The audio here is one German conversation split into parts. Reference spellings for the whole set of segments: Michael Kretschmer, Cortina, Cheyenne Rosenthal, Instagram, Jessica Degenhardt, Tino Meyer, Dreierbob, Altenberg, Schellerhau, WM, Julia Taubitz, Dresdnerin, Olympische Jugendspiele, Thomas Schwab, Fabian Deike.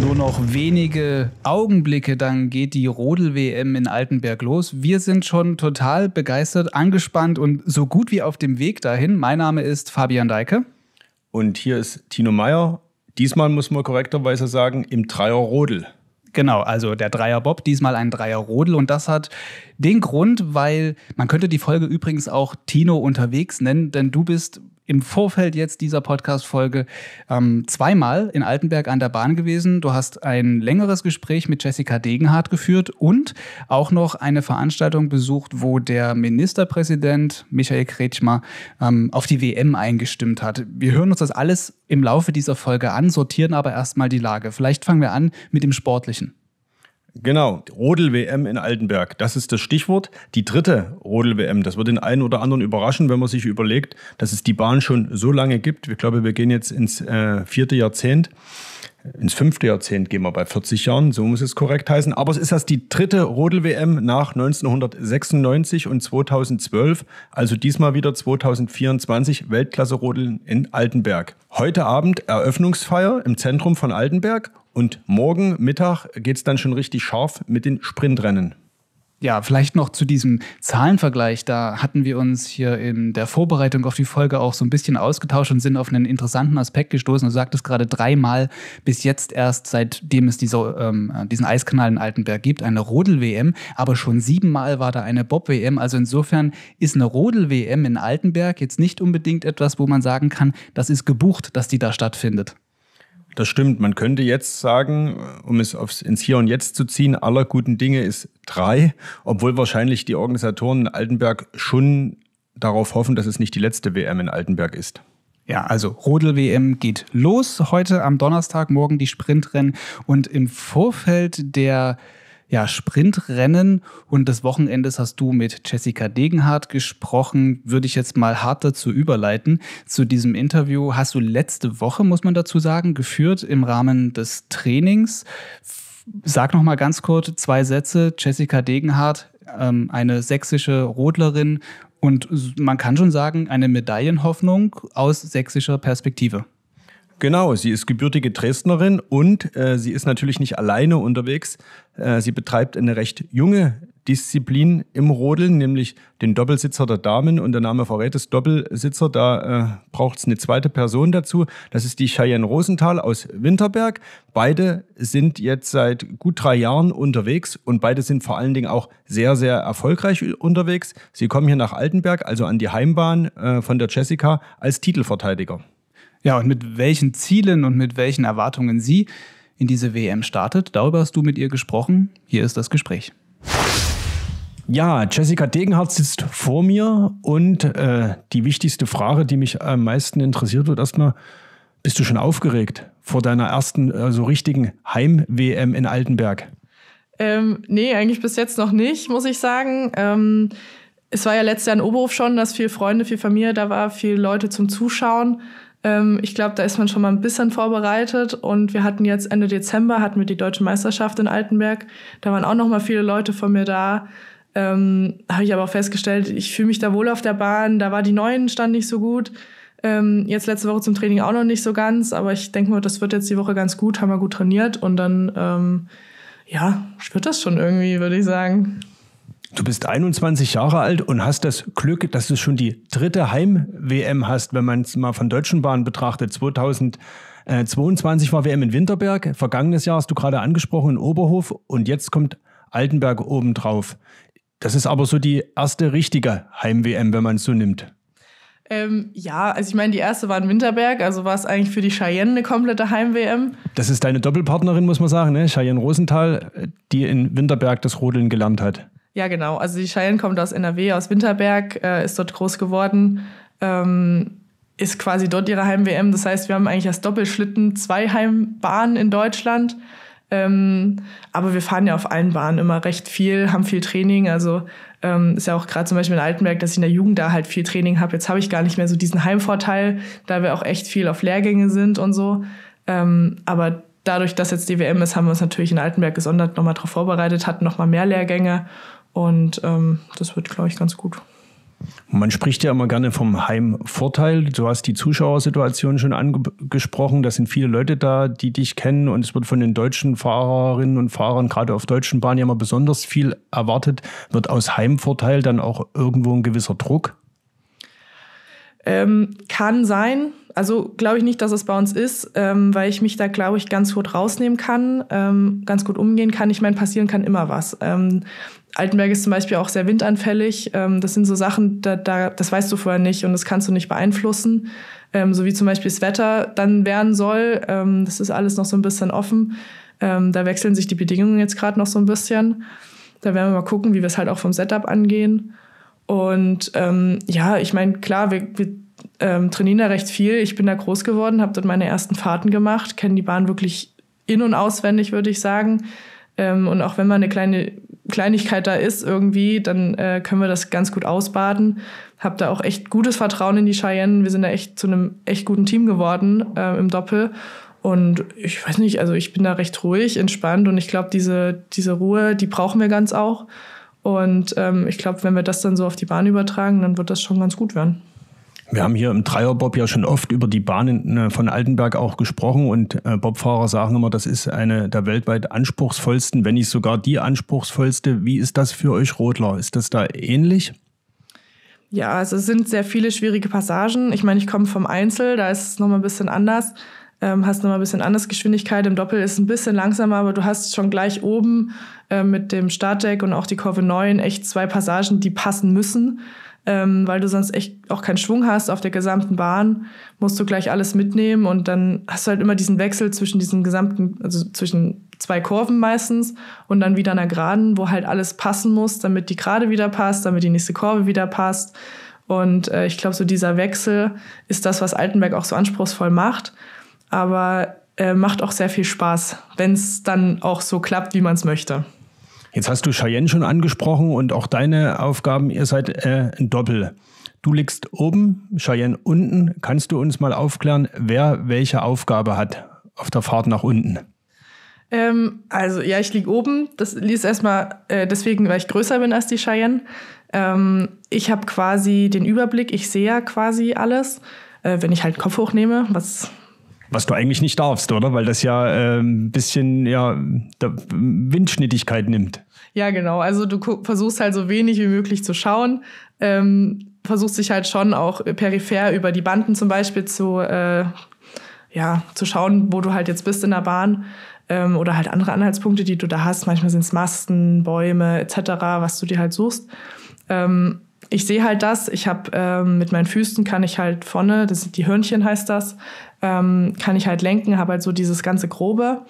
Nur noch wenige Augenblicke, dann geht die Rodel-WM in Altenberg los. Wir sind schon total begeistert, angespannt und so gut wie auf dem Weg dahin. Mein Name ist Fabian Deike. Und hier ist Tino Meyer. Diesmal muss man korrekterweise sagen, im Dreier-Rodel. Genau, also der Dreier-Bob, diesmal ein Dreier-Rodel. Und das hat den Grund, weil man könnte die Folge übrigens auch Tino unterwegs nennen, denn du bist im Vorfeld jetzt dieser Podcast-Folge zweimal in Altenberg an der Bahn gewesen. Du hast ein längeres Gespräch mit Jessica Degenhardt geführt und auch noch eine Veranstaltung besucht, wo der Ministerpräsident Michael Kretschmer auf die WM eingestimmt hat. Wir hören uns das alles im Laufe dieser Folge an, sortieren aber erstmal die Lage. Vielleicht fangen wir an mit dem Sportlichen. Genau, Rodel-WM in Altenberg, das ist das Stichwort. Die dritte Rodel-WM, das wird den einen oder anderen überraschen, wenn man sich überlegt, dass es die Bahn schon so lange gibt. Ich glaube, wir gehen jetzt ins vierte Jahrzehnt, ins fünfte Jahrzehnt gehen wir bei 40 Jahren, so muss es korrekt heißen. Aber es ist erst die dritte Rodel-WM nach 1996 und 2012, also diesmal wieder 2024 Weltklasse-Rodeln in Altenberg. Heute Abend Eröffnungsfeier im Zentrum von Altenberg. Und morgen Mittag geht es dann schon richtig scharf mit den Sprintrennen. Ja, vielleicht noch zu diesem Zahlenvergleich. Da hatten wir uns hier in der Vorbereitung auf die Folge auch so ein bisschen ausgetauscht und sind auf einen interessanten Aspekt gestoßen. Du sagtest gerade dreimal bis jetzt erst, seitdem es diesen Eiskanal in Altenberg gibt, eine Rodel-WM. Aber schon 7-mal war da eine Bob-WM. Also insofern ist eine Rodel-WM in Altenberg jetzt nicht unbedingt etwas, wo man sagen kann, das ist gebucht, dass die da stattfindet. Das stimmt. Man könnte jetzt sagen, um es ins Hier und Jetzt zu ziehen, aller guten Dinge ist 3, obwohl wahrscheinlich die Organisatoren in Altenberg schon darauf hoffen, dass es nicht die letzte WM in Altenberg ist. Ja, also Rodel-WM geht los. Heute am Donnerstag, morgen die Sprintrennen und im Vorfeld der Sprintrennen und des Wochenendes hast du mit Jessica Degenhardt gesprochen, würde ich jetzt mal hart dazu überleiten. Zu diesem Interview hast du letzte Woche, muss man dazu sagen, geführt im Rahmen des Trainings. Sag noch mal ganz kurz 2 Sätze. Jessica Degenhardt, eine sächsische Rodlerin und man kann schon sagen, eine Medaillenhoffnung aus sächsischer Perspektive. Genau, sie ist gebürtige Dresdnerin und sie ist natürlich nicht alleine unterwegs. Sie betreibt eine recht junge Disziplin im Rodeln, nämlich den Doppelsitzer der Damen. Und der Name verrät es, Doppelsitzer, da braucht es eine zweite Person dazu. Das ist die Cheyenne Rosenthal aus Winterberg. Beide sind jetzt seit gut 3 Jahren unterwegs und beide sind vor allen Dingen auch sehr, sehr erfolgreich unterwegs. Sie kommen hier nach Altenberg, also an die Heimbahn von der Jessica als Titelverteidiger. Ja, und mit welchen Zielen und mit welchen Erwartungen sie in diese WM startet, darüber hast du mit ihr gesprochen. Hier ist das Gespräch. Ja, Jessica Degenhardt sitzt vor mir und die wichtigste Frage, die mich am meisten interessiert wird, erstmal, bist du schon aufgeregt vor deiner ersten so richtigen Heim-WM in Altenberg? Nee, eigentlich bis jetzt noch nicht, muss ich sagen. Es war ja letztes Jahr in Oberhof schon, dass viel Freunde, viel Familie da war, viele Leute zum Zuschauen. Ich glaube, da ist man schon mal ein bisschen vorbereitet und wir hatten jetzt Ende Dezember die Deutsche Meisterschaft in Altenberg. Da waren auch noch mal viele Leute von mir da. Habe ich aber auch festgestellt, ich fühle mich da wohl auf der Bahn. Da war die Neuen stand nicht so gut. Jetzt letzte Woche zum Training auch noch nicht so ganz, aber ich denke mal, das wird jetzt die Woche ganz gut, haben wir gut trainiert und dann wird das schon irgendwie, würde ich sagen. Du bist 21 Jahre alt und hast das Glück, dass du schon die dritte Heim-WM hast, wenn man es mal von Deutschen Bahn betrachtet. 2022 war WM in Winterberg, vergangenes Jahr hast du gerade angesprochen in Oberhof und jetzt kommt Altenberg obendrauf. Das ist aber so die erste richtige Heim-WM, wenn man es so nimmt. Also ich meine, die erste war in Winterberg, also war es eigentlich für die Cheyenne eine komplette Heim-WM. Das ist deine Doppelpartnerin, muss man sagen, ne? Cheyenne Rosenthal, die in Winterberg das Rodeln gelernt hat. Ja, genau. Also die Cheyenne kommt aus NRW, aus Winterberg, ist dort groß geworden, ist quasi dort ihre Heim-WM. Das heißt, wir haben eigentlich als Doppelschlitten 2 Heimbahnen in Deutschland. Aber wir fahren ja auf allen Bahnen immer recht viel, haben viel Training. Also ist ja auch gerade zum Beispiel in Altenberg, dass ich in der Jugend da halt viel Training habe. Jetzt habe ich gar nicht mehr so diesen Heimvorteil, da wir auch echt viel auf Lehrgänge sind und so. Aber dadurch, dass jetzt die WM ist, haben wir uns natürlich in Altenberg gesondert nochmal darauf vorbereitet, hatten nochmal mehr Lehrgänge. Und das wird, glaube ich, ganz gut. Man spricht ja immer gerne vom Heimvorteil. Du hast die Zuschauersituation schon angesprochen. Da sind viele Leute da, die dich kennen. Und es wird von den deutschen Fahrerinnen und Fahrern, gerade auf deutschen Bahnen, ja immer besonders viel erwartet. Wird aus Heimvorteil dann auch irgendwo ein gewisser Druck? Kann sein. Also glaube ich nicht, dass es bei uns ist, weil ich mich da, glaube ich, ganz gut rausnehmen kann, ganz gut umgehen kann. Ich meine, passieren kann immer was. Altenberg ist zum Beispiel auch sehr windanfällig. Das sind so Sachen, das weißt du vorher nicht und das kannst du nicht beeinflussen. So wie zum Beispiel das Wetter dann werden soll. Das ist alles noch so ein bisschen offen. Da wechseln sich die Bedingungen jetzt gerade noch so ein bisschen. Da werden wir mal gucken, wie wir es halt auch vom Setup angehen. Und ja, ich meine, klar, wir trainieren da recht viel. Ich bin da groß geworden, habe dort meine ersten Fahrten gemacht, kenne die Bahn wirklich in- und auswendig, würde ich sagen. Und auch wenn man eine Kleinigkeit da ist irgendwie, dann können wir das ganz gut ausbaden. Hab da auch echt gutes Vertrauen in die Cheyenne. Wir sind da echt zu einem echt guten Team geworden im Doppel. Und ich weiß nicht, also ich bin da recht ruhig, entspannt und ich glaube, diese Ruhe, die brauchen wir ganz auch. Und ich glaube, wenn wir das dann so auf die Bahn übertragen, dann wird das schon ganz gut werden. Wir haben hier im Dreierbob ja schon oft über die Bahnen von Altenberg auch gesprochen und Bobfahrer sagen immer, das ist eine der weltweit anspruchsvollsten, wenn nicht sogar die anspruchsvollste. Wie ist das für euch Rodler? Ist das da ähnlich? Ja, also es sind sehr viele schwierige Passagen. Ich meine, ich komme vom Einzel, da ist es nochmal ein bisschen anders. Hast nochmal ein bisschen anders Geschwindigkeit. Im Doppel ist es ein bisschen langsamer, aber du hast schon gleich oben mit dem Startdeck und auch die Kurve 9 echt zwei Passagen, die passen müssen. Weil du sonst echt auch keinen Schwung hast auf der gesamten Bahn, musst du gleich alles mitnehmen und dann hast du halt immer diesen Wechsel zwischen diesen gesamten, also zwischen zwei Kurven meistens und dann wieder einer Geraden, wo halt alles passen muss, damit die Gerade wieder passt, damit die nächste Kurve wieder passt. Und ich glaube, so dieser Wechsel ist das, was Altenberg auch so anspruchsvoll macht, aber macht auch sehr viel Spaß, wenn es dann auch so klappt, wie man es möchte. Jetzt hast du Cheyenne schon angesprochen und auch deine Aufgaben, ihr seid ein Doppel. Du liegst oben, Cheyenne unten. Kannst du uns mal aufklären, wer welche Aufgabe hat auf der Fahrt nach unten? Also ja, ich liege oben. Das liegt erstmal deswegen, weil ich größer bin als die Cheyenne. Ich habe quasi den Überblick, ich sehe ja quasi alles, wenn ich halt den Kopf hochnehme, was du eigentlich nicht darfst, oder? Weil das ja ein bisschen ja, Windschnittigkeit nimmt. Ja, genau. Also du versuchst halt so wenig wie möglich zu schauen. Versuchst dich halt schon auch peripher über die Banden zum Beispiel zu schauen, wo du halt jetzt bist in der Bahn. Oder halt andere Anhaltspunkte, die du da hast. Manchmal sind es Masten, Bäume etc., was du dir halt suchst. Ich sehe halt das, ich habe mit meinen Füßen kann ich halt vorne, das sind die Hörnchen heißt das, kann ich halt lenken, habe halt so dieses ganze Grobe.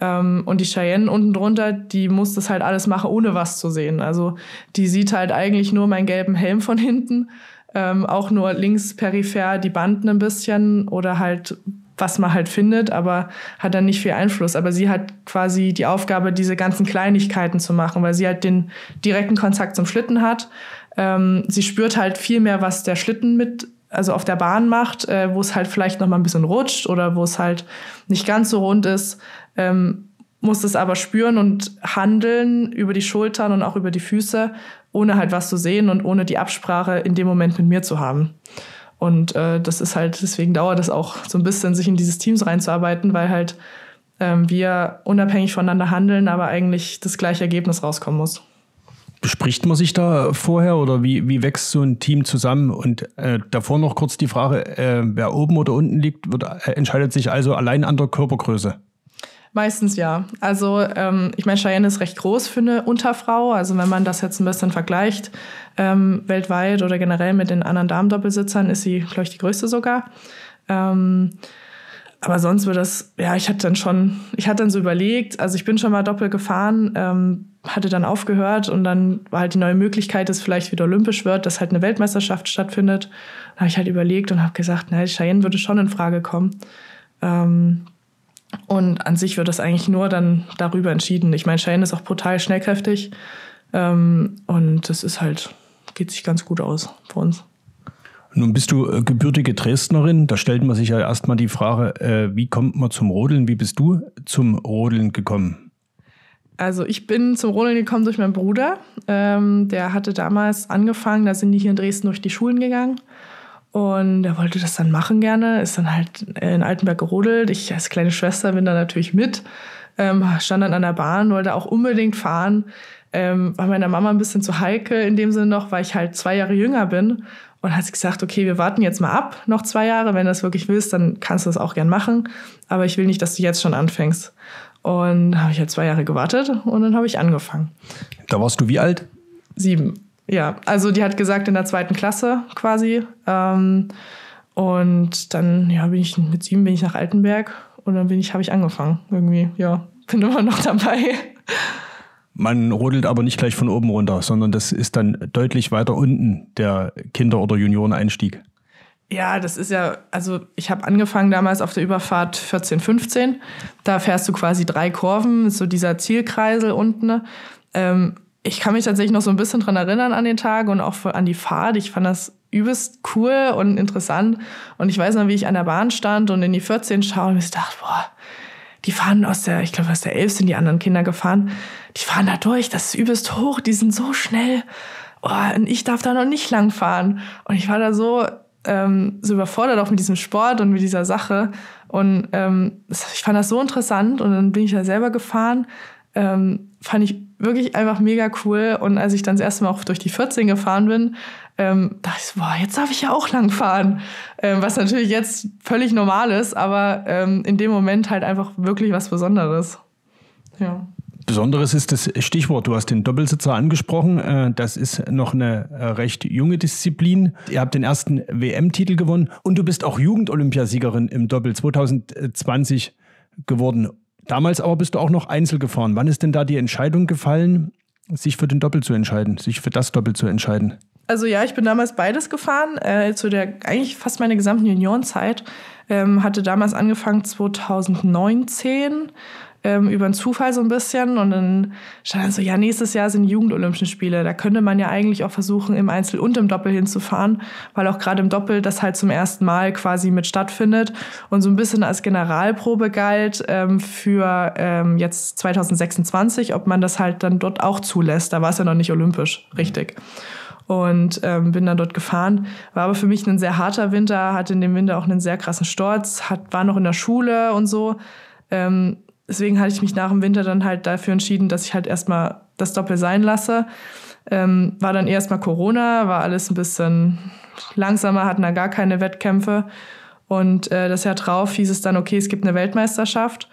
Und die Cheyenne unten drunter, die muss das halt alles machen, ohne was zu sehen. Also die sieht halt eigentlich nur meinen gelben Helm von hinten, auch nur links peripher die Banden ein bisschen oder halt was man halt findet, aber hat dann nicht viel Einfluss. Aber sie hat quasi die Aufgabe, diese ganzen Kleinigkeiten zu machen, weil sie halt den direkten Kontakt zum Schlitten hat. Sie spürt halt viel mehr, was der Schlitten auf der Bahn macht, wo es halt vielleicht noch mal ein bisschen rutscht oder wo es halt nicht ganz so rund ist, muss es aber spüren und handeln über die Schultern und auch über die Füße, ohne halt was zu sehen und ohne die Absprache in dem Moment mit mir zu haben. Und das ist halt, deswegen dauert das auch so ein bisschen, sich in dieses Teams reinzuarbeiten, weil halt wir unabhängig voneinander handeln, aber eigentlich das gleiche Ergebnis rauskommen muss. Bespricht man sich da vorher oder wie wächst so ein Team zusammen? Und davor noch kurz die Frage, wer oben oder unten liegt, entscheidet sich also allein an der Körpergröße? Meistens ja. Also ich meine, Cheyenne ist recht groß für eine Unterfrau. Also wenn man das jetzt ein bisschen vergleicht, weltweit oder generell mit den anderen Damen-Doppelsitzern, ist sie, glaube ich, die größte sogar. Aber sonst wird das, ja, ich hatte dann so überlegt, also ich bin schon mal Doppel gefahren, hatte dann aufgehört und dann war halt die neue Möglichkeit, dass vielleicht wieder olympisch wird, dass halt eine Weltmeisterschaft stattfindet. Da habe ich halt überlegt und habe gesagt, na, Cheyenne würde schon in Frage kommen. Und an sich wird das eigentlich nur dann darüber entschieden. Ich meine, Cheyenne ist auch brutal schnellkräftig und das ist halt, geht sich ganz gut aus für uns. Nun bist du gebürtige Dresdnerin, da stellt man sich ja erstmal die Frage, wie kommt man zum Rodeln? Wie bist du zum Rodeln gekommen? Also ich bin zum Rodeln gekommen durch meinen Bruder. Der hatte damals angefangen, da sind die hier in Dresden durch die Schulen gegangen. Und er wollte das dann machen gerne, ist dann halt in Altenberg gerodelt. Ich als kleine Schwester bin da natürlich mit, stand dann an der Bahn, wollte auch unbedingt fahren. War meiner Mama ein bisschen zu heikel in dem Sinne noch, weil ich halt 2 Jahre jünger bin. Und hat sie gesagt, okay, wir warten jetzt mal ab, noch 2 Jahre. Wenn du das wirklich willst, dann kannst du das auch gern machen. Aber ich will nicht, dass du jetzt schon anfängst. Und habe ich halt 2 Jahre gewartet und dann habe ich angefangen. Da warst du wie alt? 7, ja. Also die hat gesagt, in der 2. Klasse quasi. Und dann ja, bin ich mit 7 nach Altenberg und dann habe ich angefangen. Irgendwie, ja, bin immer noch dabei. Man rodelt aber nicht gleich von oben runter, sondern das ist dann deutlich weiter unten der Kinder- oder Junioreneinstieg. Ja, das ist ja, also ich habe angefangen damals auf der Überfahrt 14, 15. Da fährst du quasi 3 Kurven, so dieser Zielkreisel unten. Ich kann mich tatsächlich noch so ein bisschen dran erinnern an den Tag und auch an die Fahrt. Ich fand das übelst cool und interessant. Und ich weiß noch, wie ich an der Bahn stand und in die 14 schaue und mir dachte, boah, die fahren aus der 11 sind die anderen Kinder gefahren. Die fahren da durch, das ist übelst hoch, die sind so schnell. Oh, und ich darf da noch nicht lang fahren. Und ich war da so überfordert auch mit diesem Sport und mit dieser Sache. Und ich fand das so interessant und dann bin ich da selber gefahren. Fand ich wirklich einfach mega cool. Und als ich dann das erste Mal auch durch die 14 gefahren bin, dachte ich so, boah, jetzt darf ich ja auch lang fahren. Was natürlich jetzt völlig normal ist, aber in dem Moment halt einfach wirklich was Besonderes. Ja. Besonderes ist das Stichwort. Du hast den Doppelsitzer angesprochen. Das ist noch eine recht junge Disziplin. Ihr habt den ersten WM-Titel gewonnen und du bist auch Jugendolympiasiegerin im Doppel 2020 geworden. Damals aber bist du auch noch Einzel gefahren. Wann ist denn da die Entscheidung gefallen, sich für den Doppel zu entscheiden, sich für das Doppel zu entscheiden? Also ja, ich bin damals beides gefahren, eigentlich fast meine gesamten Juniorenzeit. Hatte damals angefangen 2019. Über einen Zufall so ein bisschen und dann stand dann so, ja, nächstes Jahr sind die Jugendolympischen Spiele, da könnte man ja eigentlich auch versuchen, im Einzel und im Doppel hinzufahren, weil auch gerade im Doppel das halt zum ersten Mal quasi mit stattfindet und so ein bisschen als Generalprobe galt für jetzt 2026, ob man das halt dann dort auch zulässt, da war es ja noch nicht olympisch, richtig. Und bin dann dort gefahren. War aber für mich ein sehr harter Winter, hatte in dem Winter auch einen sehr krassen Sturz, war noch in der Schule und so, deswegen hatte ich mich nach dem Winter dann halt dafür entschieden, dass ich halt erstmal das Doppel sein lasse. War dann erstmal Corona, war alles ein bisschen langsamer, hatten da gar keine Wettkämpfe. Und das Jahr drauf hieß es dann, okay, es gibt eine Weltmeisterschaft.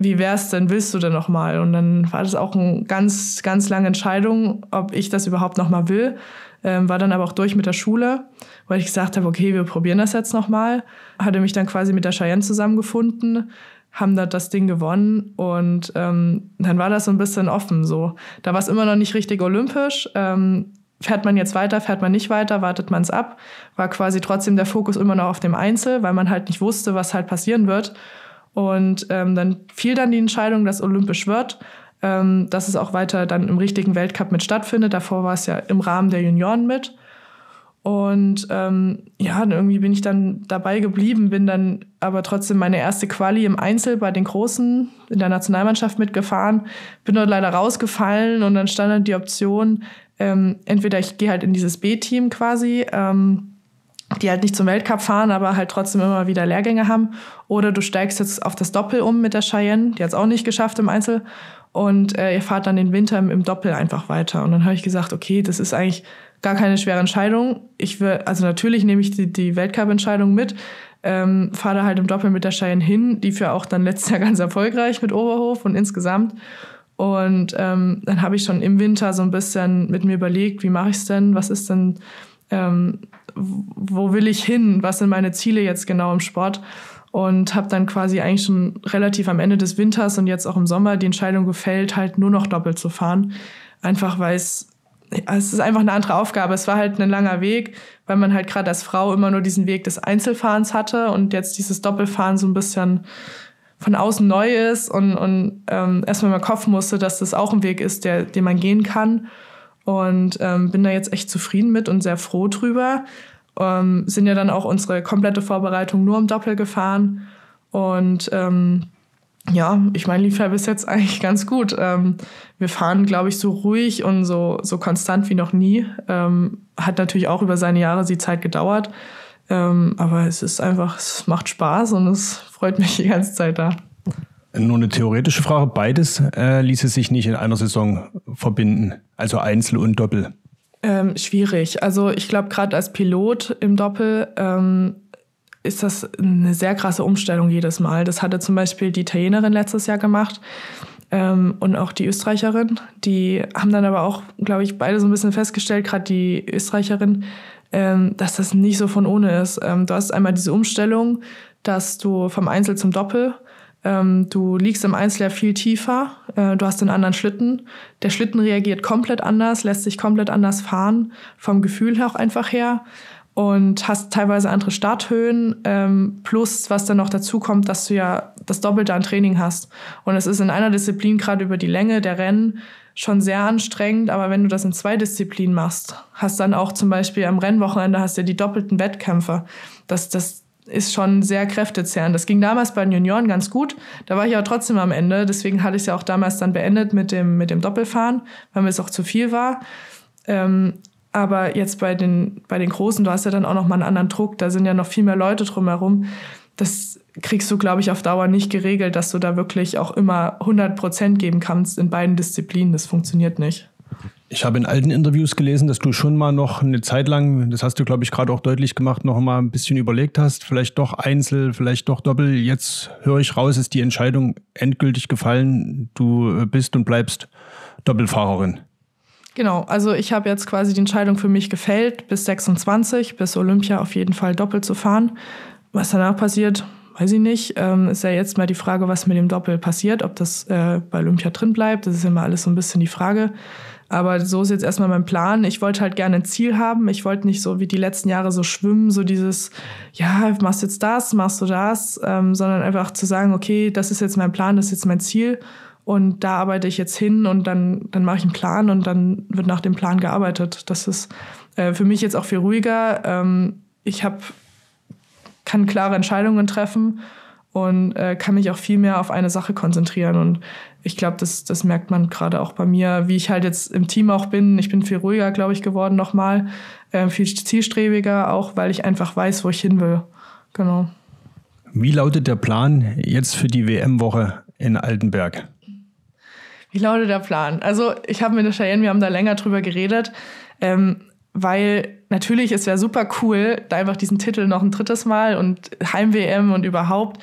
Wie wär's denn, willst du denn nochmal? Und dann war das auch eine ganz, ganz lange Entscheidung, ob ich das überhaupt nochmal will. War dann aber auch durch mit der Schule, weil ich gesagt habe, okay, wir probieren das jetzt nochmal. Hatte mich dann quasi mit der Cheyenne zusammengefunden, haben da das Ding gewonnen und dann war das so ein bisschen offen so. Da war es immer noch nicht richtig olympisch. Fährt man jetzt weiter, fährt man nicht weiter, wartet man es ab. War quasi trotzdem der Fokus immer noch auf dem Einzel, weil man halt nicht wusste, was halt passieren wird. Und dann fiel dann die Entscheidung, dass olympisch wird, dass es auch weiter dann im richtigen Weltcup mit stattfindet. Davor war es ja im Rahmen der Junioren mit. Und ja, irgendwie bin ich dann dabei geblieben, bin dann aber trotzdem meine erste Quali im Einzel bei den Großen in der Nationalmannschaft mitgefahren, bin dort leider rausgefallen und dann stand dann die Option, entweder ich gehe halt in dieses B-Team quasi, die halt nicht zum Weltcup fahren, aber halt trotzdem immer wieder Lehrgänge haben, oder du steigst jetzt auf das Doppel um mit der Cheyenne, die hat es auch nicht geschafft im Einzel, und ihr fahrt dann den Winter im Doppel einfach weiter. Und dann habe ich gesagt, okay, das ist eigentlich gar keine schwere Entscheidung. Ich will, also natürlich nehme ich die Weltcup-Entscheidung mit, fahre da halt im Doppel mit der Cheyenne hin, die für auch dann letztes Jahr ganz erfolgreich mit Oberhof und insgesamt. Und dann habe ich schon im Winter so ein bisschen mit mir überlegt, wie mache ich es denn, was ist denn, wo will ich hin, was sind meine Ziele jetzt genau im Sport? Und habe dann quasi eigentlich schon relativ am Ende des Winters und jetzt auch im Sommer die Entscheidung gefällt, halt nur noch doppelt zu fahren. Einfach weil es ist einfach eine andere Aufgabe. Es war halt ein langer Weg, weil man halt gerade als Frau immer nur diesen Weg des Einzelfahrens hatte und jetzt dieses Doppelfahren so ein bisschen von außen neu ist und erstmal im Kopf musste, dass das auch ein Weg ist, den man gehen kann. Und bin da jetzt echt zufrieden mit und sehr froh drüber. Sind ja dann auch unsere komplette Vorbereitung nur im Doppel gefahren und ja, ich meine, lief ja bis jetzt eigentlich ganz gut. Wir fahren, glaube ich, so ruhig und so konstant wie noch nie. Hat natürlich auch über seine Jahre die Zeit gedauert. Aber es ist einfach, es macht Spaß und es freut mich die ganze Zeit da. Nur eine theoretische Frage. Beides ließe sich nicht in einer Saison verbinden, also Einzel und Doppel. Schwierig. Also ich glaube, gerade als Pilot im Doppel ist das eine sehr krasse Umstellung jedes Mal. Das hatte zum Beispiel die Italienerin letztes Jahr gemacht und auch die Österreicherin. Die haben dann aber auch, glaube ich, beide so ein bisschen festgestellt, gerade die Österreicherin, dass das nicht so von ohne ist. Du hast einmal diese Umstellung, dass du vom Einzel zum Doppel, du liegst im Einzel ja viel tiefer, du hast einen anderen Schlitten. Der Schlitten reagiert komplett anders, lässt sich komplett anders fahren, vom Gefühl her auch einfach her. Und hast teilweise andere Starthöhen, plus was dann noch dazu kommt, dass du ja das Doppelte an Training hast. Und es ist in einer Disziplin, gerade über die Länge der Rennen, schon sehr anstrengend, aber wenn du das in zwei Disziplinen machst, hast dann auch zum Beispiel am Rennwochenende hast du ja die doppelten Wettkämpfe. Das ist schon sehr kräftezehrend. Das ging damals bei den Junioren ganz gut, da war ich aber trotzdem am Ende, deswegen hatte ich es ja auch damals dann beendet mit dem Doppelfahren, weil mir es auch zu viel war. Aber jetzt bei den Großen, du hast ja dann auch noch mal einen anderen Druck, da sind ja noch viel mehr Leute drumherum. Das kriegst du, glaube ich, auf Dauer nicht geregelt, dass du da wirklich auch immer 100% geben kannst in beiden Disziplinen. Das funktioniert nicht. Ich habe in alten Interviews gelesen, dass du schon mal noch eine Zeit lang, das hast du, glaube ich, gerade auch deutlich gemacht, noch mal ein bisschen überlegt hast, vielleicht doch Einzel, vielleicht doch Doppel. Jetzt höre ich raus, ist die Entscheidung endgültig gefallen. Du bist und bleibst Doppelfahrerin. Genau, also ich habe jetzt quasi die Entscheidung für mich gefällt, bis 26, bis Olympia auf jeden Fall Doppel zu fahren. Was danach passiert, weiß ich nicht. Ist ja jetzt mal die Frage, was mit dem Doppel passiert, ob das bei Olympia drin bleibt. Das ist immer alles so ein bisschen die Frage. Aber so ist jetzt erstmal mein Plan. Ich wollte halt gerne ein Ziel haben. Ich wollte nicht so wie die letzten Jahre so schwimmen, so dieses, ja, machst jetzt das, machst du das, sondern einfach zu sagen, okay, das ist jetzt mein Plan, das ist jetzt mein Ziel. Und da arbeite ich jetzt hin und dann mache ich einen Plan und dann wird nach dem Plan gearbeitet. Das ist für mich jetzt auch viel ruhiger. Ich kann klare Entscheidungen treffen und kann mich auch viel mehr auf eine Sache konzentrieren. Und ich glaube, das merkt man gerade auch bei mir, wie ich halt jetzt im Team auch bin. Ich bin viel ruhiger, glaube ich, geworden nochmal, viel zielstrebiger auch, weil ich einfach weiß, wo ich hin will. Genau. Wie lautet der Plan jetzt für die WM-Woche in Altenberg? Wie lautet der Plan? Also ich habe mit der Cheyenne, wir haben da länger drüber geredet, weil natürlich, es wäre super cool, da einfach diesen Titel noch ein drittes Mal und Heim-WM und überhaupt.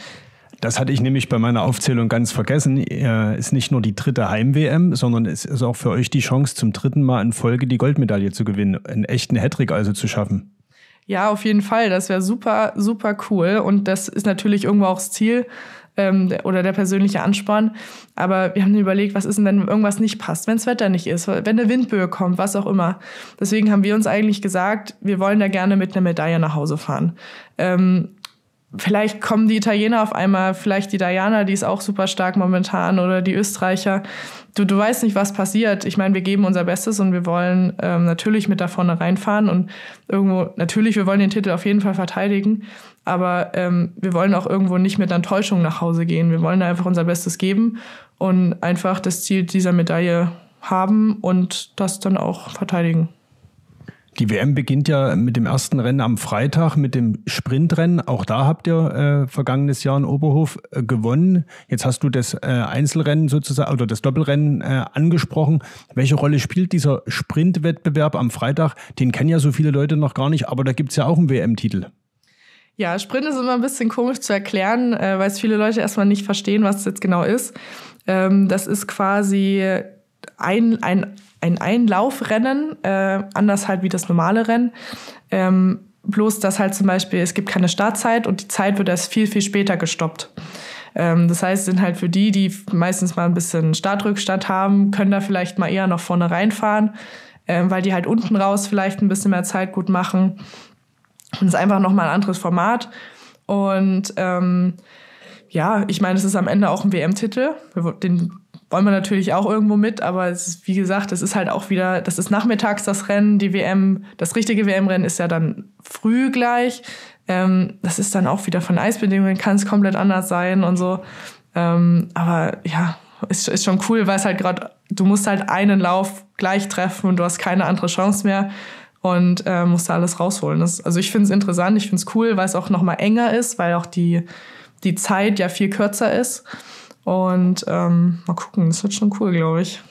Das hatte ich nämlich bei meiner Aufzählung ganz vergessen. Ist nicht nur die dritte Heim-WM, sondern es ist auch für euch die Chance, zum dritten Mal in Folge die Goldmedaille zu gewinnen, einen echten Hattrick also zu schaffen. Ja, auf jeden Fall. Das wäre super, super cool. Und das ist natürlich irgendwo auch das Ziel, oder der persönliche Ansporn. Aber wir haben überlegt, was ist denn, wenn irgendwas nicht passt, wenn das Wetter nicht ist, wenn eine Windböe kommt, was auch immer. Deswegen haben wir uns eigentlich gesagt, wir wollen da gerne mit einer Medaille nach Hause fahren. Vielleicht kommen die Italiener auf einmal, vielleicht die Diana, die ist auch super stark momentan, oder die Österreicher. Du weißt nicht, was passiert. Ich meine, wir geben unser Bestes und wir wollen natürlich mit da vorne reinfahren und irgendwo, natürlich, wir wollen den Titel auf jeden Fall verteidigen, aber wir wollen auch irgendwo nicht mit einer Enttäuschung nach Hause gehen. Wir wollen da einfach unser Bestes geben und einfach das Ziel dieser Medaille haben und das dann auch verteidigen. Die WM beginnt ja mit dem ersten Rennen am Freitag, mit dem Sprintrennen. Auch da habt ihr vergangenes Jahr in Oberhof gewonnen. Jetzt hast du das Einzelrennen sozusagen oder das Doppelrennen angesprochen. Welche Rolle spielt dieser Sprintwettbewerb am Freitag? Den kennen ja so viele Leute noch gar nicht, aber da gibt es ja auch einen WM-Titel. Ja, Sprint ist immer ein bisschen komisch zu erklären, weil es viele Leute erstmal nicht verstehen, was das jetzt genau ist. Das ist quasi ein Einlaufrennen, anders halt wie das normale Rennen. Bloß, dass halt zum Beispiel, es gibt keine Startzeit und die Zeit wird erst viel, viel später gestoppt. Das heißt, sind halt für die, die meistens mal ein bisschen Startrückstand haben, können da vielleicht mal eher noch vorne reinfahren, weil die halt unten raus vielleicht ein bisschen mehr Zeit gut machen. Und es ist einfach nochmal ein anderes Format. Und ja, ich meine, es ist am Ende auch ein WM-Titel. Den wollen wir natürlich auch irgendwo mit, aber es ist, wie gesagt, es ist halt auch wieder, das ist nachmittags das Rennen, die WM, das richtige WM-Rennen ist ja dann früh gleich. Das ist dann auch wieder von Eisbedingungen, kann es komplett anders sein und so. Aber ja, ist schon cool, weil es halt gerade, du musst halt einen Lauf gleich treffen und du hast keine andere Chance mehr und musst da alles rausholen. Also ich finde es interessant, ich finde es cool, weil es auch nochmal enger ist, weil auch die Zeit ja viel kürzer ist. Und mal gucken, das wird schon cool, glaube ich.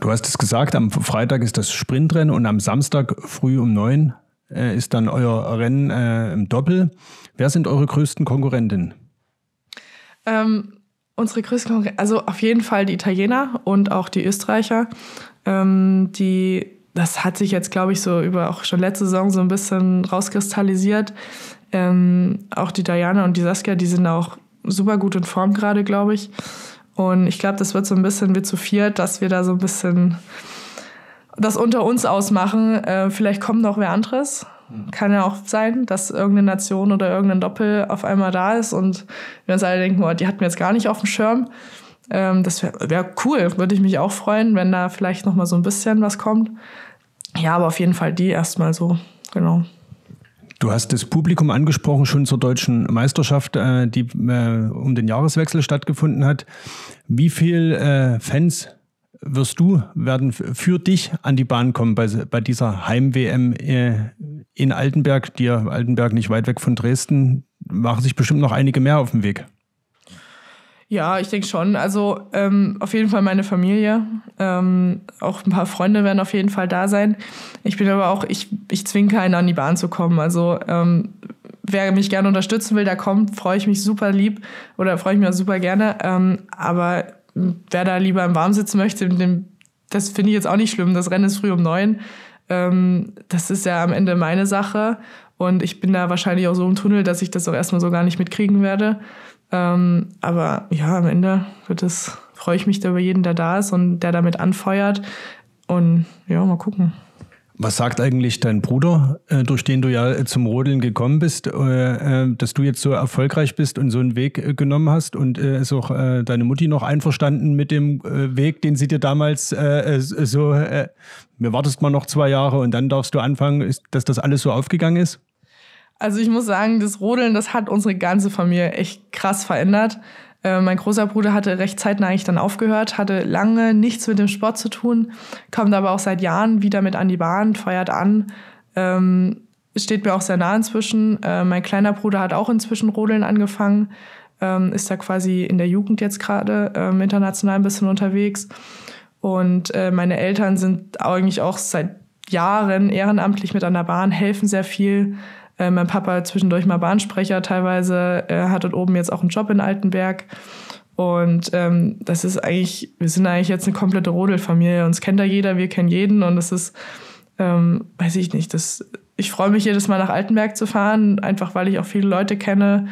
Du hast es gesagt, am Freitag ist das Sprintrennen und am Samstag früh um 9 ist dann euer Rennen im Doppel. Wer sind eure größten Konkurrentinnen? Unsere größten Konkurrenten, also auf jeden Fall die Italiener und auch die Österreicher. Das hat sich jetzt, glaube ich, so über auch schon letzte Saison so ein bisschen rauskristallisiert. Auch die Diana und die Saskia, die sind auch super gut in Form gerade, glaube ich. Und ich glaube, das wird so ein bisschen wie zu viert, dass wir da so ein bisschen das unter uns ausmachen. Vielleicht kommt noch wer anderes. Kann ja auch sein, dass irgendeine Nation oder irgendein Doppel auf einmal da ist und wir uns alle denken, oh, die hatten wir jetzt gar nicht auf dem Schirm. Das wäre cool, würde ich mich auch freuen, wenn da vielleicht noch mal so ein bisschen was kommt. Ja, aber auf jeden Fall die erstmal so, genau. Du hast das Publikum angesprochen, schon zur deutschen Meisterschaft, die um den Jahreswechsel stattgefunden hat. Wie viele Fans werden für dich an die Bahn kommen bei dieser Heim-WM in Altenberg? Altenberg nicht weit weg von Dresden, machen sich bestimmt noch einige mehr auf den Weg. Ja, ich denke schon. Also auf jeden Fall meine Familie. Auch ein paar Freunde werden auf jeden Fall da sein. Ich bin aber auch, ich zwinge keinen an die Bahn zu kommen. Also wer mich gerne unterstützen will, der kommt, freue ich mich super lieb oder freue ich mich auch super gerne. Aber wer da lieber im Warm sitzen möchte, das finde ich jetzt auch nicht schlimm. Das Rennen ist früh um 9. Das ist ja am Ende meine Sache. Und ich bin da wahrscheinlich auch so im Tunnel, dass ich das auch erstmal so gar nicht mitkriegen werde. Aber ja, am Ende freue ich mich da über jeden, der da ist und der damit anfeuert. Und ja, mal gucken. Was sagt eigentlich dein Bruder, durch den du ja zum Rodeln gekommen bist, dass du jetzt so erfolgreich bist und so einen Weg genommen hast? Und ist auch deine Mutti noch einverstanden mit dem Weg, den sie dir damals mir wartest mal noch 2 Jahre und dann darfst du anfangen, dass das alles so aufgegangen ist? Also ich muss sagen, das Rodeln, das hat unsere ganze Familie echt krass verändert. Mein großer Bruder hatte recht zeitnah eigentlich dann aufgehört, hatte lange nichts mit dem Sport zu tun, kommt aber auch seit Jahren wieder mit an die Bahn, feuert an, steht mir auch sehr nah inzwischen. Mein kleiner Bruder hat auch inzwischen Rodeln angefangen, ist da quasi in der Jugend jetzt gerade international ein bisschen unterwegs. Und meine Eltern sind eigentlich auch seit Jahren ehrenamtlich mit an der Bahn, helfen sehr viel. Mein Papa zwischendurch mal Bahnsprecher teilweise, hat dort oben jetzt auch einen Job in Altenberg. Und das ist eigentlich, wir sind eigentlich jetzt eine komplette Rodelfamilie. Uns kennt da jeder, wir kennen jeden. Und das ist, weiß ich nicht, ich freue mich jedes Mal nach Altenberg zu fahren, einfach weil ich auch viele Leute kenne.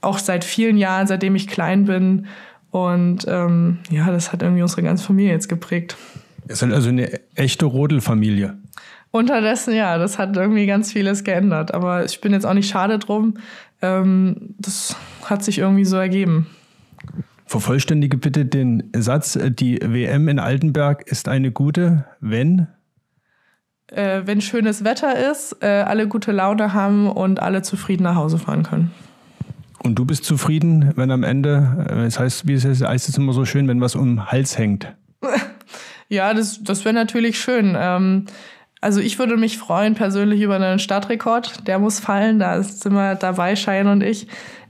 Auch seit vielen Jahren, seitdem ich klein bin. Und ja, das hat irgendwie unsere ganze Familie jetzt geprägt. Ihr seid also eine echte Rodelfamilie. Unterdessen, ja, das hat irgendwie ganz vieles geändert. Aber ich bin jetzt auch nicht schade drum. Das hat sich irgendwie so ergeben. Vervollständige bitte den Satz, die WM in Altenberg ist eine gute, wenn? Wenn schönes Wetter ist, alle gute Laune haben und alle zufrieden nach Hause fahren können. Und du bist zufrieden, wenn am Ende, das heißt, wie heißt es immer so schön, wenn was um den Hals hängt? Ja, das wäre natürlich schön. Also ich würde mich freuen persönlich über einen Startrekord. Der muss fallen, da sind wir dabei, Cheyenne und ich.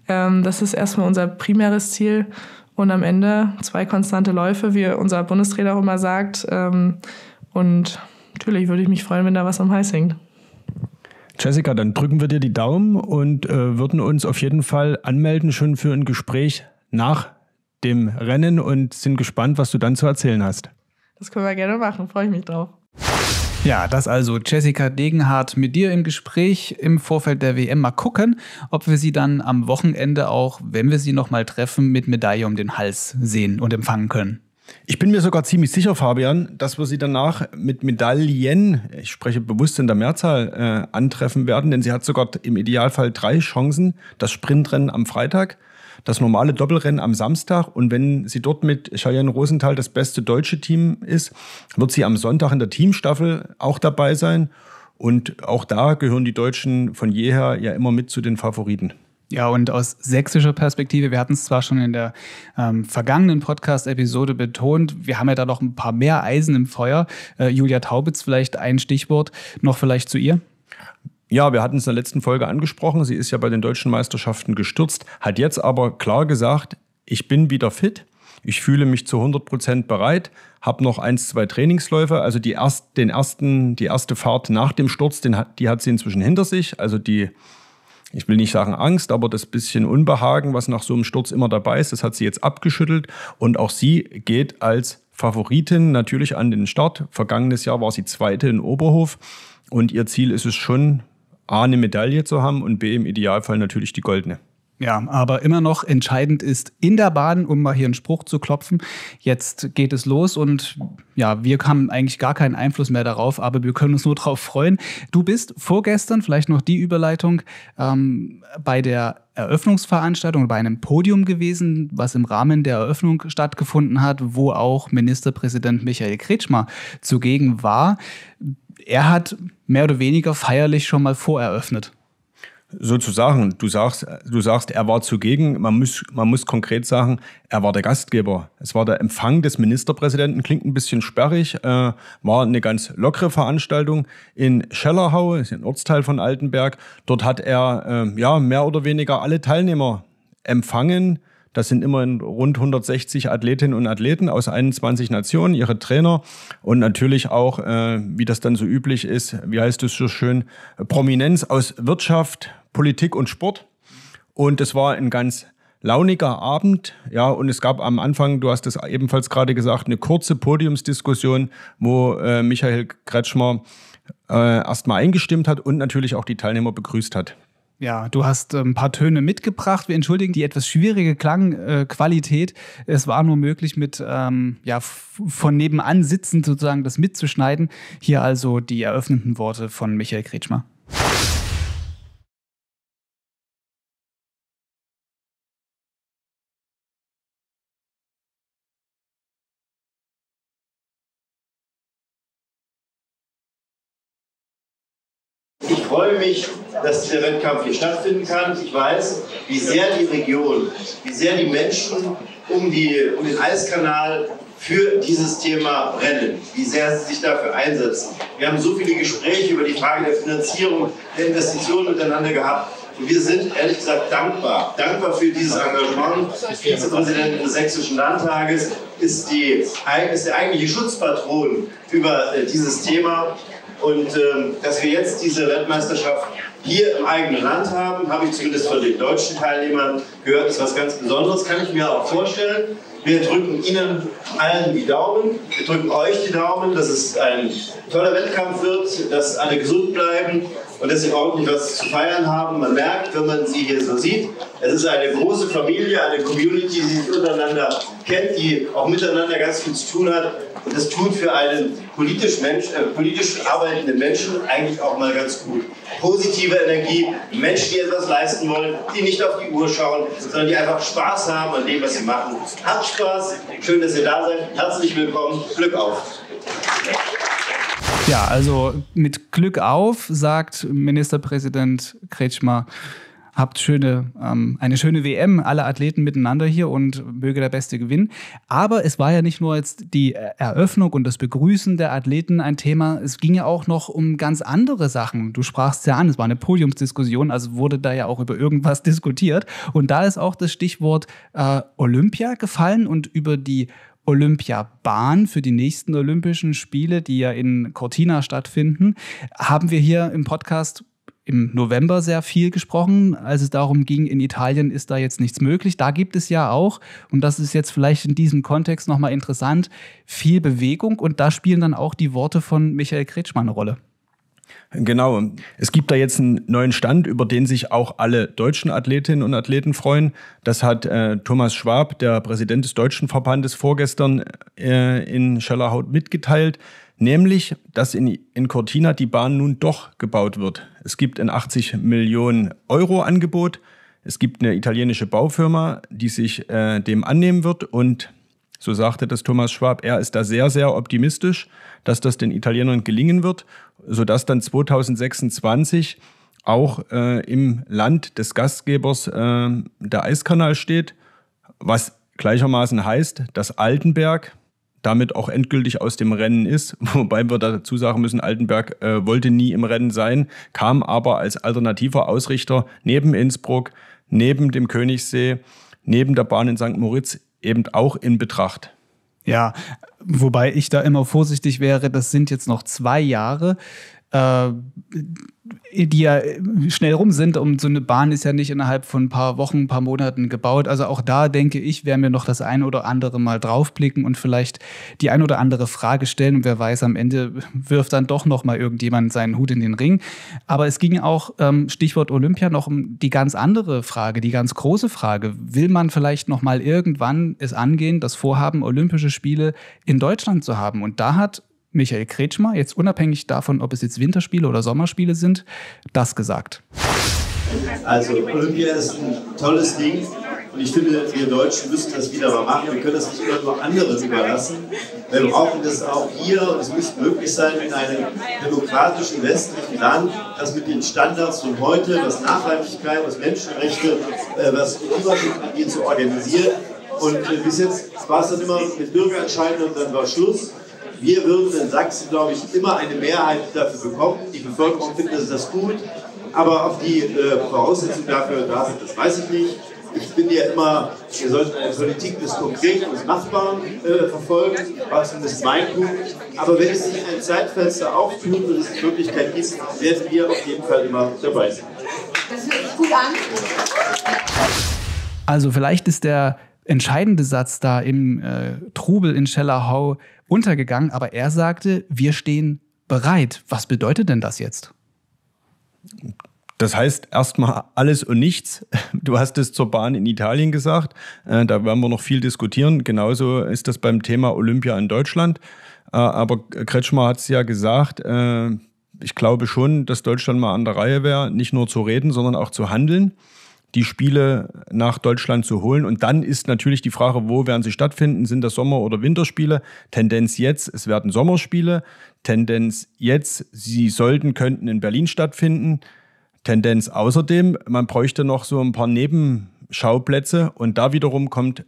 Das ist erstmal unser primäres Ziel. Und am Ende 2 konstante Läufe, wie unser Bundestrainer auch immer sagt. Und natürlich würde ich mich freuen, wenn da was am Hals hängt. Jessica, dann drücken wir dir die Daumen und würden uns auf jeden Fall anmelden schon für ein Gespräch nach dem Rennen und sind gespannt, was du dann zu erzählen hast. Das können wir gerne machen, freue ich mich drauf. Ja, das also Jessica Degenhardt mit dir im Gespräch im Vorfeld der WM. Mal gucken, ob wir sie dann am Wochenende auch, wenn wir sie nochmal treffen, mit Medaille um den Hals sehen und empfangen können. Ich bin mir sogar ziemlich sicher, Fabian, dass wir sie danach mit Medaillen, ich spreche bewusst in der Mehrzahl, antreffen werden, denn sie hat sogar im Idealfall 3 Chancen. Das Sprintrennen am Freitag, das normale Doppelrennen am Samstag und wenn sie dort mit Cheyenne Rosenthal das beste deutsche Team ist, wird sie am Sonntag in der Teamstaffel auch dabei sein und auch da gehören die Deutschen von jeher ja immer mit zu den Favoriten. Ja, und aus sächsischer Perspektive, wir hatten es zwar schon in der vergangenen Podcast-Episode betont, wir haben ja da noch ein paar mehr Eisen im Feuer. Julia Taubitz, vielleicht ein Stichwort noch vielleicht zu ihr? Ja, wir hatten es in der letzten Folge angesprochen. Sie ist ja bei den deutschen Meisterschaften gestürzt, hat jetzt aber klar gesagt, ich bin wieder fit. Ich fühle mich zu 100% bereit, habe noch 1, 2 Trainingsläufe. Also die erste Fahrt nach dem Sturz, die hat sie inzwischen hinter sich. Also die, ich will nicht sagen Angst, aber das bisschen Unbehagen, was nach so einem Sturz immer dabei ist, das hat sie jetzt abgeschüttelt. Und auch sie geht als Favoritin natürlich an den Start. Vergangenes Jahr war sie Zweite in Oberhof. Und ihr Ziel ist es schon, A, eine Medaille zu haben und B, im Idealfall natürlich die goldene. Ja, aber immer noch entscheidend ist in der Bahn, um mal hier einen Spruch zu klopfen, jetzt geht es los und ja, wir haben eigentlich gar keinen Einfluss mehr darauf, aber wir können uns nur darauf freuen. Du bist vorgestern, vielleicht noch die Überleitung, bei der Eröffnungsveranstaltung, bei einem Podium gewesen, was im Rahmen der Eröffnung stattgefunden hat, wo auch Ministerpräsident Michael Kretschmer zugegen war. Er hat mehr oder weniger feierlich schon mal voreröffnet. Sozusagen, du sagst, er war zugegen. Man muss konkret sagen, er war der Gastgeber. Es war der Empfang des Ministerpräsidenten, klingt ein bisschen sperrig, war eine ganz lockere Veranstaltung in Schellerhau, ist ein Ortsteil von Altenberg. Dort hat er ja, mehr oder weniger alle Teilnehmer empfangen. Das sind immerhin rund 160 Athletinnen und Athleten aus 21 Nationen, ihre Trainer und natürlich auch, wie das dann so üblich ist, wie heißt es so schön, Prominenz aus Wirtschaft, Politik und Sport. Und es war ein ganz launiger Abend, ja, und es gab am Anfang, du hast es ebenfalls gerade gesagt, eine kurze Podiumsdiskussion, wo Michael Kretschmer erstmal eingestimmt hat und natürlich auch die Teilnehmer begrüßt hat. Ja, du hast ein paar Töne mitgebracht. Wir entschuldigen die etwas schwierige Klangqualität. Es war nur möglich, mit ja, von nebenan sitzend sozusagen das mitzuschneiden. Hier also die eröffnenden Worte von Michael Kretschmer. Ich freue mich, dass dieser Wettkampf hier stattfinden kann. Ich weiß, wie sehr die Region, wie sehr die Menschen um den Eiskanal für dieses Thema brennen, wie sehr sie sich dafür einsetzen. Wir haben so viele Gespräche über die Frage der Finanzierung, der Investitionen miteinander gehabt. Und wir sind, ehrlich gesagt, dankbar. Dankbar für dieses Engagement des Vizepräsidenten des Sächsischen Landtages, ist der eigentliche Schutzpatron über dieses Thema. Und dass wir jetzt diese Weltmeisterschaft hier im eigenen Land haben, habe ich zumindest von den deutschen Teilnehmern gehört, ist was ganz Besonderes, kann ich mir auch vorstellen. Wir drücken Ihnen allen die Daumen, wir drücken euch die Daumen, dass es ein toller Wettkampf wird, dass alle gesund bleiben und dass sie ordentlich was zu feiern haben. Man merkt, wenn man sie hier so sieht, es ist eine große Familie, eine Community, die sich untereinander kennt, die auch miteinander ganz viel zu tun hat. Und das tut für einen politisch arbeitenden Menschen eigentlich auch mal ganz gut. Positive Energie, Menschen, die etwas leisten wollen, die nicht auf die Uhr schauen, sondern die einfach Spaß haben an dem, was sie machen. Habt Spaß, schön, dass ihr da seid, herzlich willkommen, Glück auf! Ja, also mit Glück auf, sagt Ministerpräsident Kretschmer. Habt eine schöne WM, alle Athleten miteinander hier und möge der Beste gewinnen. Aber es war ja nicht nur jetzt die Eröffnung und das Begrüßen der Athleten ein Thema, es ging ja auch noch um ganz andere Sachen. Du sprachst ja an, es war eine Podiumsdiskussion, also wurde da ja auch über irgendwas diskutiert. Und da ist auch das Stichwort Olympia gefallen und über die Olympiabahn für die nächsten Olympischen Spiele, die ja in Cortina stattfinden, haben wir hier im Podcast im November sehr viel gesprochen, als es darum ging, in Italien ist da jetzt nichts möglich. Da gibt es ja auch, und das ist jetzt vielleicht in diesem Kontext nochmal interessant, viel Bewegung. Und da spielen dann auch die Worte von Michael Kretschmer eine Rolle. Genau. Es gibt da jetzt einen neuen Stand, über den sich auch alle deutschen Athletinnen und Athleten freuen. Das hat Thomas Schwab, der Präsident des Deutschen Verbandes, vorgestern in Schellerhau mitgeteilt. Nämlich, dass in Cortina die Bahn nun doch gebaut wird. Es gibt ein 80 Millionen Euro Angebot. Es gibt eine italienische Baufirma, die sich dem annehmen wird. Und so sagte das Thomas Schwab, er ist da sehr, sehr optimistisch, dass das den Italienern gelingen wird, sodass dann 2026 auch im Land des Gastgebers der Eiskanal steht, was gleichermaßen heißt, dass Altenberg damit auch endgültig aus dem Rennen ist, wobei wir dazu sagen müssen, Altenberg wollte nie im Rennen sein, kam aber als alternativer Ausrichter neben Innsbruck, neben dem Königssee, neben der Bahn in St. Moritz eben auch in Betracht. Ja, wobei ich da immer vorsichtig wäre, das sind jetzt noch 2 Jahre, die ja schnell rum sind. Und so eine Bahn ist ja nicht innerhalb von ein paar Wochen, ein paar Monaten gebaut. Also auch da, denke ich, werden wir noch das ein oder andere Mal draufblicken und vielleicht die ein oder andere Frage stellen. Und wer weiß, am Ende wirft dann doch noch mal irgendjemand seinen Hut in den Ring. Aber es ging auch, Stichwort Olympia, noch um die ganz andere Frage, die ganz große Frage. Will man vielleicht noch mal irgendwann es angehen, das Vorhaben, Olympische Spiele in Deutschland zu haben? Und da hat Michael Kretschmer, jetzt unabhängig davon, ob es jetzt Winterspiele oder Sommerspiele sind, das gesagt. Also Olympia ist ein tolles Ding und ich finde, wir Deutschen müssen das wieder mal machen. Wir können das nicht irgendwo anderen überlassen. Wir brauchen das auch hier und es muss möglich sein, in einem demokratischen westlichen Land, das mit den Standards von heute, was Nachhaltigkeit, was Menschenrechte, was Überblick angeht, zu organisieren. Und bis jetzt war es dann immer mit Bürgerentscheidungen und dann war Schluss. Wir würden in Sachsen, glaube ich, immer eine Mehrheit dafür bekommen. Die Bevölkerung findet das gut, aber auf die Voraussetzungen dafür da sind, das weiß ich nicht. Ich bin ja immer, wir sollten eine Politik des Konkreten und des Machbaren verfolgen, war zumindest mein Punkt. Aber wenn es sich ein Zeitfenster auftut und es die Möglichkeit gibt, werden wir auf jeden Fall immer dabei sein. Das hört sich gut an. Also vielleicht ist der entscheidende Satz da im Trubel in Schellerhau untergegangen, aber er sagte, wir stehen bereit. Was bedeutet denn das jetzt? Das heißt erstmal alles und nichts. Du hast es zur Bahn in Italien gesagt, da werden wir noch viel diskutieren. Genauso ist das beim Thema Olympia in Deutschland. Aber Kretschmer hat es ja gesagt, ich glaube schon, dass Deutschland mal an der Reihe wäre, nicht nur zu reden, sondern auch zu handeln, die Spiele nach Deutschland zu holen. Und dann ist natürlich die Frage, wo werden sie stattfinden? Sind das Sommer- oder Winterspiele? Tendenz jetzt, es werden Sommerspiele. Tendenz jetzt, sie sollten, könnten in Berlin stattfinden. Tendenz außerdem, man bräuchte noch so ein paar Nebenschauplätze. Und da wiederum kommt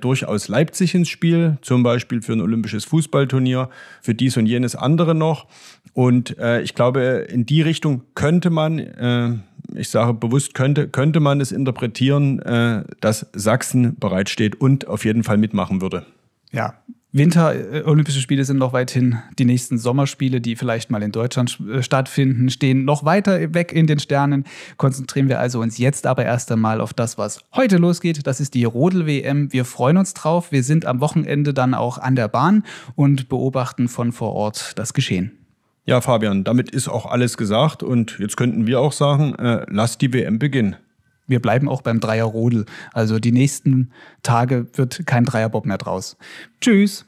durchaus Leipzig ins Spiel, zum Beispiel für ein olympisches Fußballturnier, für dies und jenes andere noch. Und ich glaube, in die Richtung könnte man... ich sage bewusst, könnte man es interpretieren, dass Sachsen bereitsteht und auf jeden Fall mitmachen würde. Ja, Winter-Olympische Spiele sind noch weit hin. Die nächsten Sommerspiele, die vielleicht mal in Deutschland stattfinden, stehen noch weiter weg in den Sternen. Konzentrieren wir also uns jetzt aber erst einmal auf das, was heute losgeht. Das ist die Rodel-WM. Wir freuen uns drauf. Wir sind am Wochenende dann auch an der Bahn und beobachten von vor Ort das Geschehen. Ja, Fabian, damit ist auch alles gesagt und jetzt könnten wir auch sagen, lass die WM beginnen. Wir bleiben auch beim Dreierrodel. Also die nächsten Tage wird kein Dreierbob mehr draus. Tschüss!